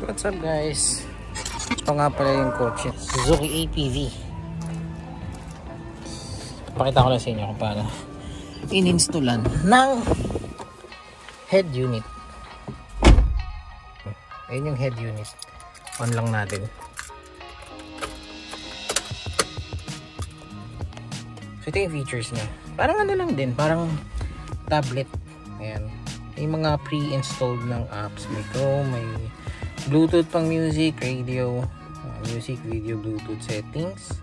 What's up guys? Ito nga pala yung kotse, Suzuki APV. Pakita ko lang sa inyo kung paano in-installan ng head unit. Ayun yung head unit. On lang natin. So ito yung features niya. Parang ano lang din, parang tablet. Ayan. May mga pre-installed ng apps. May Chrome, may Bluetooth pang music, radio, music, video, Bluetooth settings,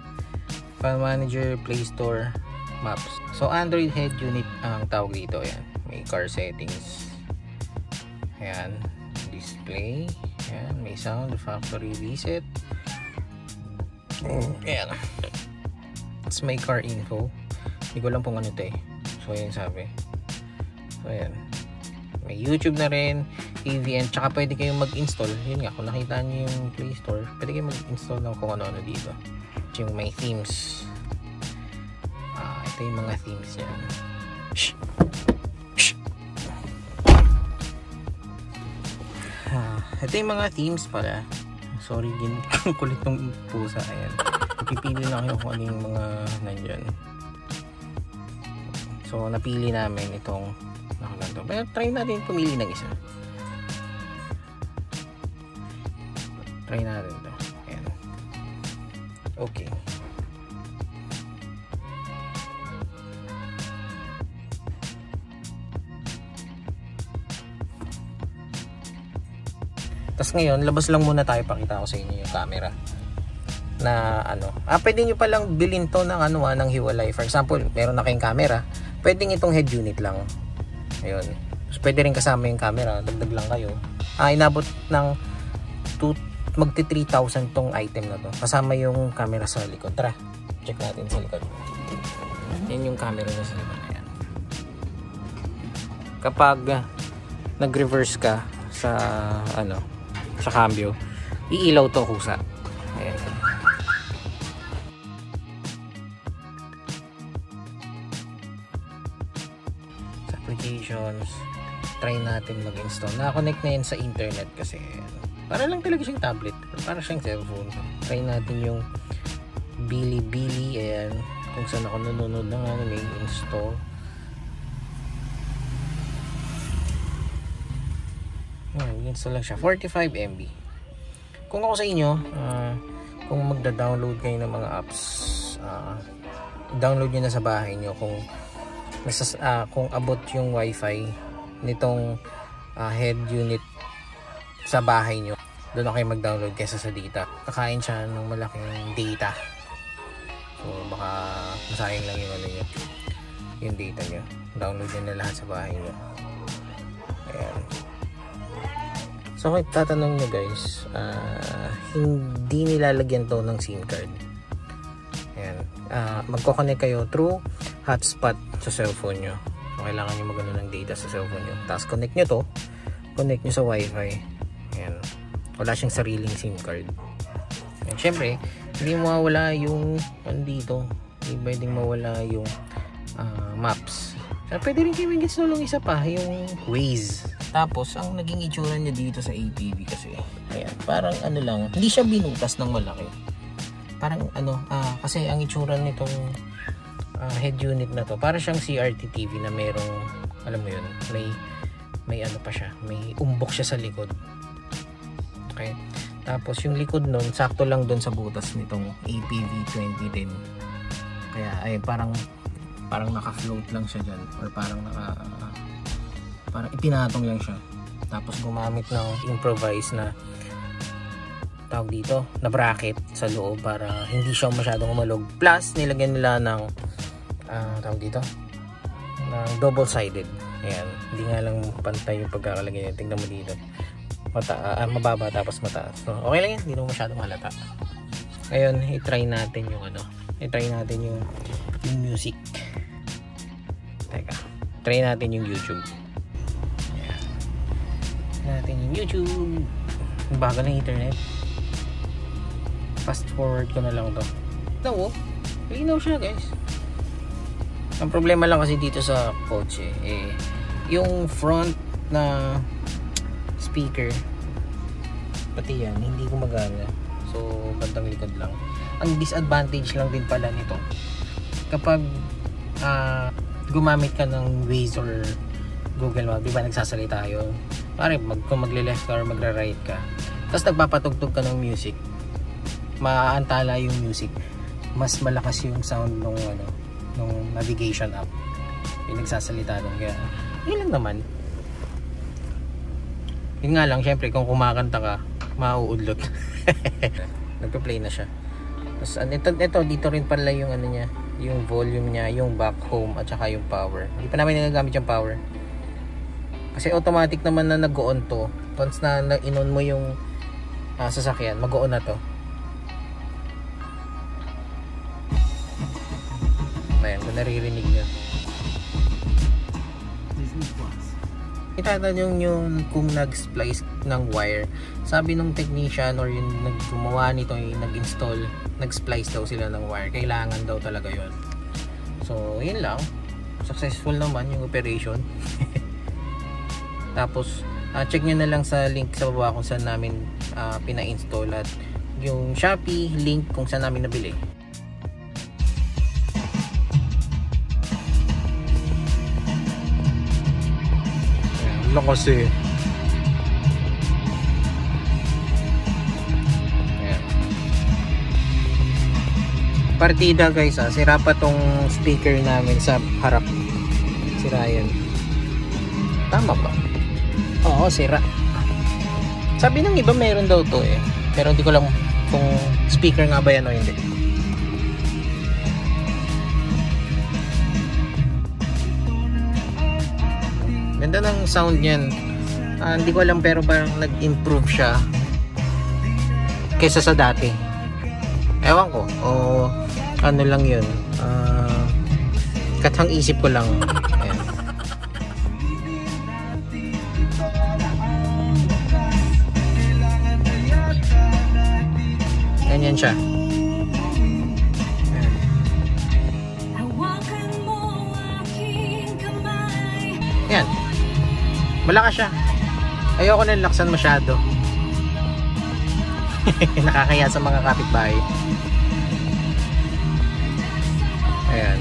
file manager, Play Store, Maps. So Android head unit ang tawag dito. Ayan. May car settings. Ayan. Display. Ayan. May sound, factory reset. Ayan. It's my car info. Hindi ko alam kung ano ito eh. So yun sabi. So ayan. May YouTube na rin, AVN, tsaka pwede kayong mag-install. Yun nga, kung nakita nyo yung Play Store, pwede kayong mag-install ng kung ano-ano dito. Ito yung may themes. Ito yung mga themes niya. Ito yung mga themes pala. Sorry din, kulit ng pusa. Ayan. Pipili na kayo kung ano yung mga nandyan. So napili namin itong nakalando. Pero try natin pumili ng isa. Try natin ito. Ayan. Okay. Tapos ngayon, labas lang muna tayo, pakita ko sa inyo yung camera. Na ano, pwede nyo palang bilhin to ng ano, ng hiwalay. For example, meron na kayong camera, pwedeng itong head unit lang. Ayun. So, pwede rin kasama yung camera, dagdag lang kayo. Inabot ng magti 3,000 tong item na to, kasama yung camera sa likod. Tara, check natin sa likod. Yan yung camera na sa likod. Ayan. Kapag nag-reverse ka sa ano, sa cambio, iilaw to kusa. Ayan. Applications, try natin mag-install. Nakakonect na yun sa internet kasi para lang talaga siyang tablet, para siyang cellphone. Try natin yung Bilibili. Ayan, kung saan ako nanonood ng ano, may install. Install lang siya, 45 MB. Kung ako sa inyo, kung magda-download kayo ng mga apps, download nyo na sa bahay nyo. Kung kung abot yung wifi nitong head unit sa bahay nyo, doon na kayo mag-download kaysa sa data. Kakain siya ng malaking data, so baka masayang lang yung ano nyo, yung data nyo. Download nyo na lahat sa bahay nyo. Ayan. So kung tatanong nyo guys, hindi nilalagyan to ng SIM card. Ayan. Magkoconnect kayo through hotspot sa cellphone nyo. So, kailangan nyo magano ng data sa cellphone nyo. Tapos connect nyo to. Connect nyo sa wifi. Ayan. Wala siyang sariling SIM card. Ayan. Siyempre, hindi mawawala yung andito. Hindi pwedeng mawala yung maps. So, pwede rin kayo mag-install ng isa pa, yung Waze. Tapos, ang naging itsura niya dito sa APV kasi, ayan, parang ano lang, hindi siya binutas ng malaki. Parang ano, kasi ang itsura nitong head unit na to, para siyang CRT TV na merong, alam mo yun, may ano pa siya, may umbok siya sa likod. Okay, tapos yung likod nun sakto lang dun sa butas nitong APV 2010. Kaya ay parang naka-float lang siya dyan, or parang ipinatong lang siya. Tapos gumamit ng improvise na tawag dito, na bracket sa loob para hindi siya masyadong umalog. Plus, nilagyan nila ng tawag dito, ng double-sided. Ayan, hindi nga lang pantay yung pagkakalagay niya. Tingnan mo dito, mababa tapos mataas. So, okay lang yan, hindi naman masyadong halata. Ngayon, i-try natin yung music. Teka, try natin yung YouTube. Ayan, try natin yung YouTube. Bagal ng internet. Fast forward ko na lang to. Ito, linaw siya guys. Ang problema lang kasi dito sa kotse, yung front na speaker, pati yan, hindi gumagana. So, bandang likod lang. Ang disadvantage lang din pala nito, kapag gumamit ka ng Waze or Google Maps, di ba nagsasalita yun? Pare, kung magle-left ka or magra-right ka, tapos nagpapatugtog ka ng music, maaantala yung music, mas malakas yung sound ng ano, nung navigation app. Yung nagsasalita doon. Kaya, yun lang naman. Yun nga lang, syempre, kung kumakanta ka, mauudlot. Nagpa-play na siya. Tapos, ito, dito rin pala yung ano niya, yung volume niya, yung back home, at saka yung power. Hindi pa namin nagagamit yung power. Kasi automatic naman na nag-on to. Once na in-on mo yung sasakyan, mag-on na to. Ayan, kung naririnig nyo. Itatanong yun kung nag-splice ng wire. Sabi nung technician or yung naggumawa nito, yung nag-install, nag-splice daw sila ng wire. Kailangan daw talaga yun. So, yun lang. Successful naman yung operation. Tapos, check nyo na lang sa link sa baba kung saan namin pina-install at yung Shopee link kung saan namin nabili. Kasi ayan. Partida guys, sira pa tong speaker namin sa harap. Sira yan. Tama ba? Oo, sira. Sabi ng iba meron daw to eh, pero hindi ko alam kung speaker nga ba yan o hindi. Ganda ng sound niyan. Hindi ko alam pero parang nag-improve siya kaysa sa dati. Ewan ko o ano lang yun, katang isip ko lang. Ayan. Ganyan siya. Ayan. Ayan. Malakas siya. Ayoko na laksan masyado. Nakakaya sa mga kapitbahay. Ayan.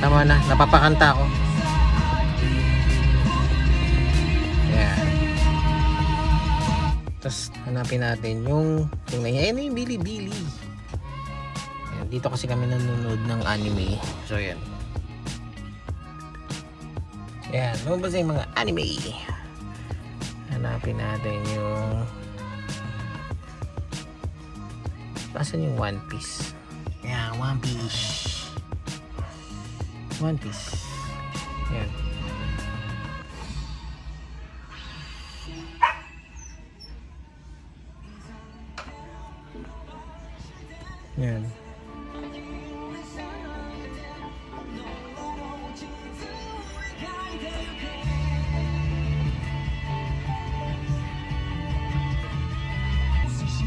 Tama na. Napapakanta ako. Ayan. Tapos hanapin natin yung ayan yung Bilibili. Ayan. Dito kasi kami nanonood ng anime. So ayan. Ayan, lumabas na yung mga anime. Hanapin natin yung asan yung One Piece. Ayan, One Piece. One Piece. Ayan. Ayan.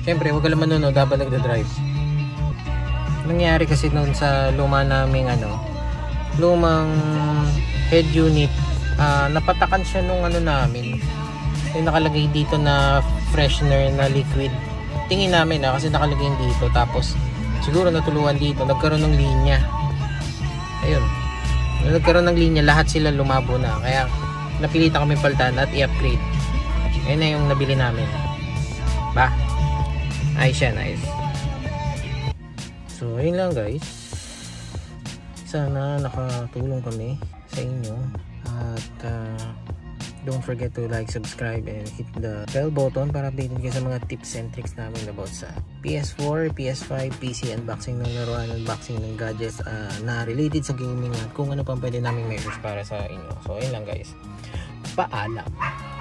Siyempre, huwag ka lang manunood habang nagda-drive. Nangyari kasi noon sa luma naming ano, lumang head unit, napatakan siya nung ano namin. Yung nakalagay dito na freshener na liquid. Tingin namin kasi nakalagay dito. Tapos, siguro natuluan dito. Nagkaroon ng linya. Ayun. Nagkaroon ng linya, lahat sila lumabo na. Kaya, napilitan kami paltan at i-upgrade. Ayun na yung nabili namin. Ba? Ay siya, nice. So, yun lang guys. Sana nakatulong kami sa inyo. At don't forget to like, subscribe, and hit the bell button para updated kayo sa mga tips and tricks namin about sa PS 4, PS 5, PC, unboxing ng laruan, unboxing ng gadgets na related sa gaming at kung ano pang pwede namin measures para sa inyo. So, yun lang guys. Paalam!